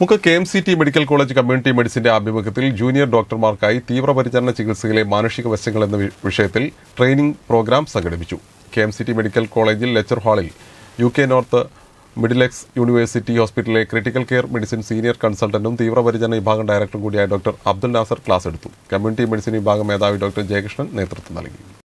KMCT Medical College Community Medicine Abhimukhyathil, Junior Doctor Markkayi, Teevraparijana Chikitsayile, Manashika Vashyangal enna Vishayathil, Training Program Sanghadipichu. KMCT Medical College Lecture Hall, UK North Middlesex University Hospital, Critical Care Medicine Senior Consultant, Teevraparijana Vibhagam Director Koodiyaaya Dr. Abdul Nasser class eduthu. Community Medicine Vibhagam Medhavi Dr. Jayakrishnan Nethritham nalki.